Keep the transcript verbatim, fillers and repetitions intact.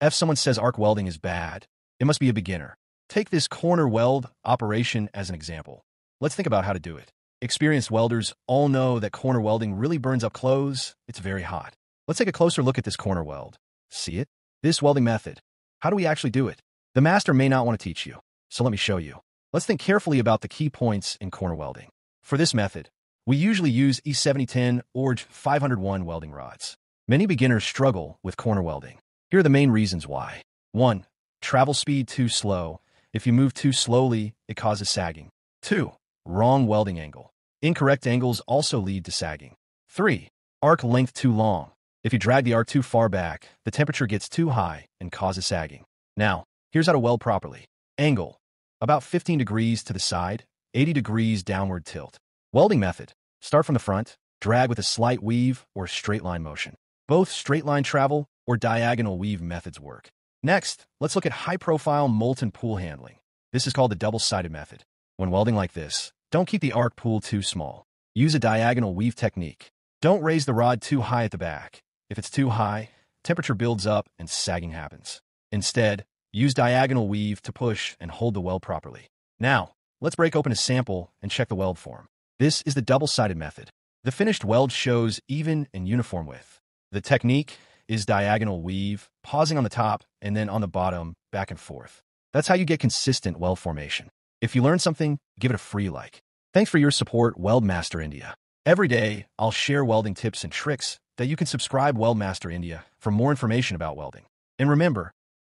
If someone says arc welding is bad, it must be a beginner. Take this corner weld operation as an example. Let's think about how to do it. Experienced welders all know that corner welding really burns up clothes. It's very hot. Let's take a closer look at this corner weld. See it? This welding method. How do we actually do it? The master may not want to teach you, so let me show you. Let's think carefully about the key points in corner welding. For this method, we usually use E seventy ten or five hundred one welding rods. Many beginners struggle with corner welding. Here are the main reasons why. one. Travel speed too slow. If you move too slowly, it causes sagging. two. Wrong welding angle. Incorrect angles also lead to sagging. three. Arc length too long. If you drag the arc too far back, the temperature gets too high and causes sagging. Now, here's how to weld properly. Angle. About fifteen degrees to the side, eighty degrees downward tilt. Welding method. Start from the front, drag with a slight weave or straight line motion. Both straight line travel or diagonal weave methods work. Next, let's look at high-profile molten pool handling. This is called the double-sided method. When welding like this, don't keep the arc pool too small. Use a diagonal weave technique. Don't raise the rod too high at the back. If it's too high, temperature builds up and sagging happens. Instead, use diagonal weave to push and hold the weld properly. Now, let's break open a sample and check the weld form. This is the double-sided method. The finished weld shows even and uniform width. The technique is diagonal weave, pausing on the top and then on the bottom, back and forth. That's how you get consistent weld formation. If you learned something, give it a free like. Thanks for your support, Weldmaster India. Every day, I'll share welding tips and tricks that you can subscribe Weldmaster India for more information about welding. And remember,